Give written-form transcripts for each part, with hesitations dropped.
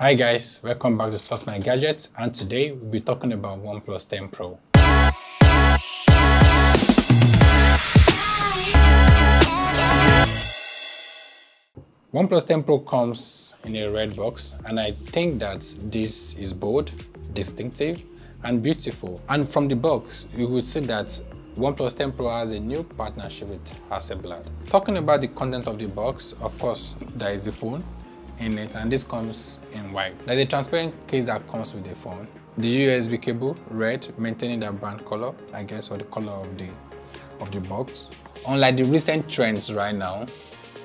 Hi guys, welcome back to Source My Gadgets, and today we'll be talking about OnePlus 10 Pro. OnePlus 10 Pro comes in a red box, and I think that this is bold, distinctive, and beautiful. And from the box, you would see that OnePlus 10 Pro has a new partnership with Hasselblad. Talking about the content of the box, of course, there is the phone in it, and this comes in white. There's a transparent case that comes with the phone. The USB cable, red, maintaining the brand color, I guess, or the color of the box. Unlike the recent trends right now,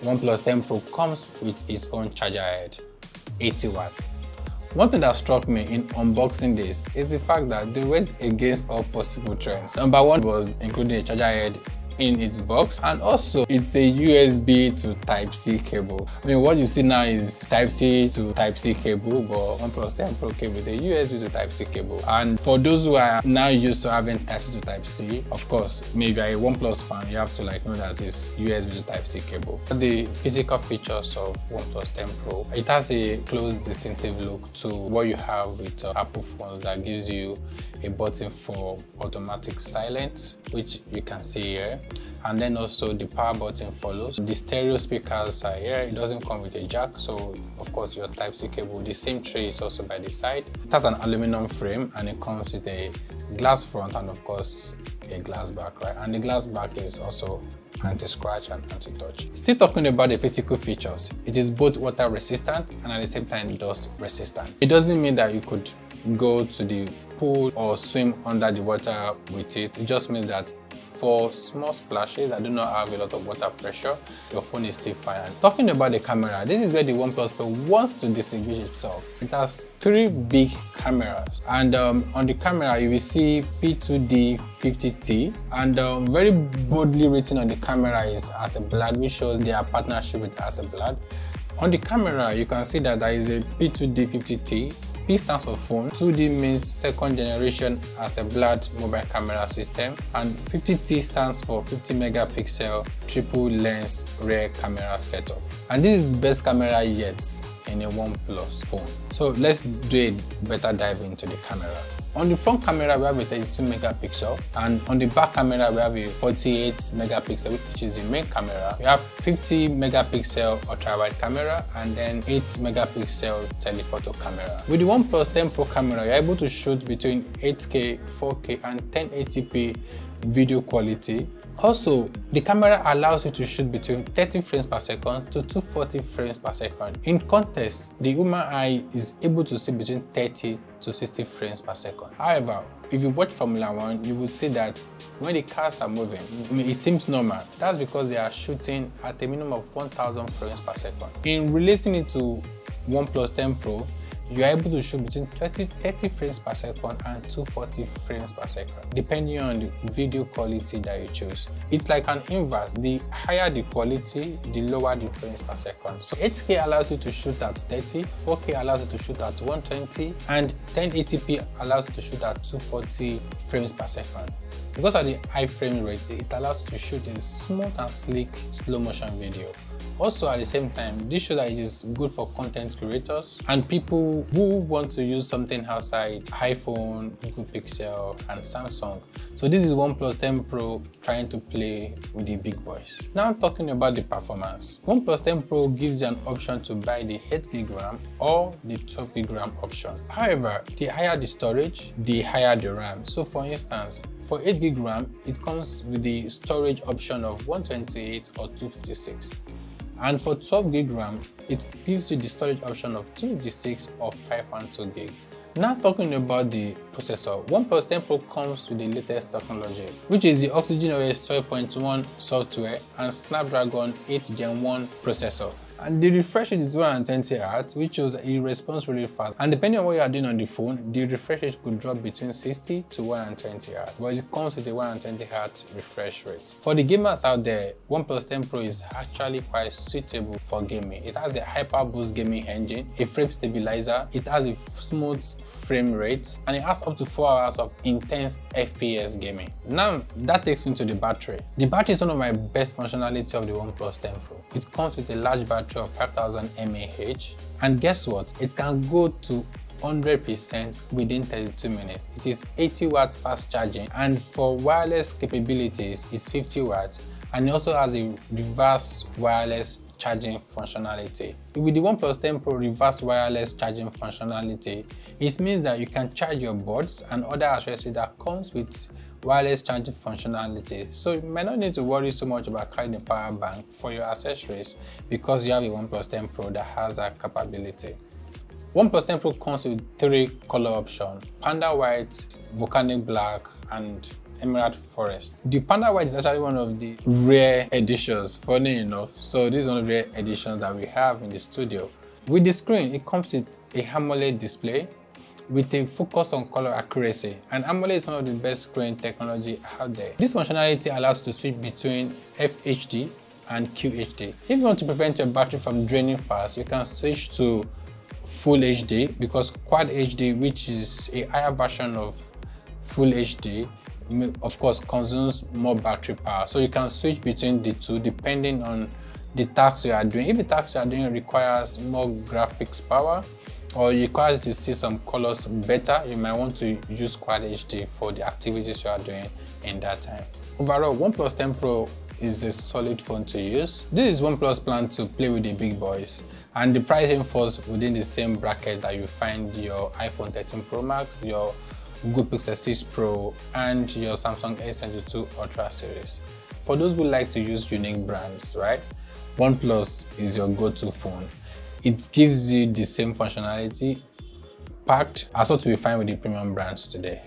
OnePlus 10 Pro comes with its own charger head, 80 watts. One thing that struck me in unboxing this is the fact that they went against all possible trends. Number one was including a charger head in its box, and also it's a USB to Type-C cable. I mean, what you see now is Type-C to Type-C cable, but OnePlus 10 Pro came with a USB to Type-C cable. And for those who are now used to having Type-C to Type-C, of course, maybe you're a OnePlus fan, you have to know that it's USB to Type-C cable. The physical features of OnePlus 10 Pro, it has a close distinctive look to what you have with Apple phones that gives you a button for automatic silence, which you can see here. And then also the power button follows. The stereo speakers are here. It doesn't come with a jack, so of course your Type-C cable, the same tray is also by the side. It has an aluminum frame, and it comes with a glass front and of course a glass back, right? And the glass back is also anti-scratch and anti-touch. Still talking about the physical features, it is both water resistant and at the same time dust resistant. It doesn't mean that you could go to the pool or swim under the water with it. It just means that for small splashes that do not have a lot of water pressure, your phone is still fine. And talking about the camera, this is where the OnePlus Pro wants to distinguish itself. It has three big cameras, and on the camera you will see P2D 50T, and very boldly written on the camera is Hasselblad, which shows their partnership with Hasselblad. On the camera you can see that there is a P2D 50T. P stands for phone, 2D means second generation Hasselblad mobile camera system, and 50T stands for 50 megapixel triple lens rear camera setup. And this is the best camera yet in a OnePlus phone. So let's do a better dive into the camera. On the front camera we have a 32 megapixel, and on the back camera we have a 48 megapixel, which is the main camera. We have 50 megapixel ultra wide camera, and then 8 megapixel telephoto camera. With the OnePlus 10 Pro camera, you're able to shoot between 8K, 4K and 1080p video quality. Also, the camera allows you to shoot between 30 frames per second to 240 frames per second. In context, the human eye is able to see between 30 to 60 frames per second. However, if you watch Formula 1, you will see that when the cars are moving, it seems normal. That's because they are shooting at a minimum of 1000 frames per second. In relating it to OnePlus 10 Pro, you are able to shoot between 30 frames per second and 240 frames per second, depending on the video quality that you choose. It's like an inverse: the higher the quality, the lower the frames per second. So 8K allows you to shoot at 30, 4K allows you to shoot at 120, and 1080p allows you to shoot at 240 frames per second. Because of the high frame rate, it allows you to shoot a smooth and sleek slow motion video. Also, at the same time, this shows that it is good for content creators and people who want to use something outside iPhone, Google Pixel and Samsung. So this is OnePlus 10 Pro trying to play with the big boys. Now talking about the performance, OnePlus 10 Pro gives you an option to buy the 8GB RAM or the 12GB RAM option. However, the higher the storage, the higher the RAM. So for instance, for 8GB RAM, it comes with the storage option of 128 or 256. And for 12GB RAM, it gives you the storage option of 256 or 512GB. Now talking about the processor, OnePlus 10 Pro comes with the latest technology, which is the Oxygen OS 12.1 software and Snapdragon 8 Gen 1 processor. And the refresh rate is 120Hz, which shows it responds really fast. And depending on what you are doing on the phone, the refresh rate could drop between 60 to 120Hz, but it comes with a 120Hz refresh rate. For the gamers out there, OnePlus 10 Pro is actually quite suitable for gaming. It has a HyperBoost gaming engine, a frame stabilizer, it has a smooth frame rate, and it has up to 4 hours of intense FPS gaming. Now, that takes me to the battery. The battery is one of my best functionality of the OnePlus 10 Pro. It comes with a large battery to 5000 mAh. And guess what? It can go to 100% within 32 minutes. It is 80 watts fast charging, and for wireless capabilities it's 50 watts, and it also has a reverse wireless charging functionality. With the OnePlus 10 Pro reverse wireless charging functionality, it means that you can charge your buds and other accessories that comes with wireless charging functionality. So you might not need to worry so much about carrying a power bank for your accessories because you have a OnePlus 10 Pro that has that capability. OnePlus 10 Pro comes with 3 color options: Panda White, Volcanic Black, and Emerald Forest. The Panda White is actually one of the rare editions, funny enough. So this is one of the rare editions that we have in the studio. With the screen, it comes with a AMOLED display with a focus on color accuracy, and AMOLED is one of the best screen technology out there. This functionality allows you to switch between FHD and QHD. If you want to prevent your battery from draining fast, you can switch to Full HD, because Quad HD, which is a higher version of Full HD, of course consumes more battery power. So you can switch between the two depending on the task you are doing. If the task you are doing requires more graphics power or requires you to see some colors better, you might want to use Quad HD for the activities you are doing in that time. Overall, OnePlus 10 Pro is a solid phone to use. This is OnePlus plan to play with the big boys, and the pricing falls within the same bracket that you find your iPhone 13 Pro Max, your Google Pixel 6 Pro, and your Samsung S22 Ultra series. For those who like to use unique brands, right? OnePlus is your go-to phone. It gives you the same functionality packed as what we find with the premium brands today.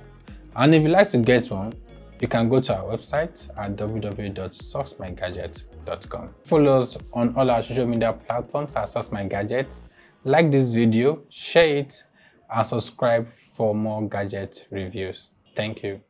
And if you like to get one, you can go to our website at www.sourcemygadgets.com. Follow us on all our social media platforms at Source My Gadgets. Like this video, share it, and subscribe for more gadget reviews. Thank you.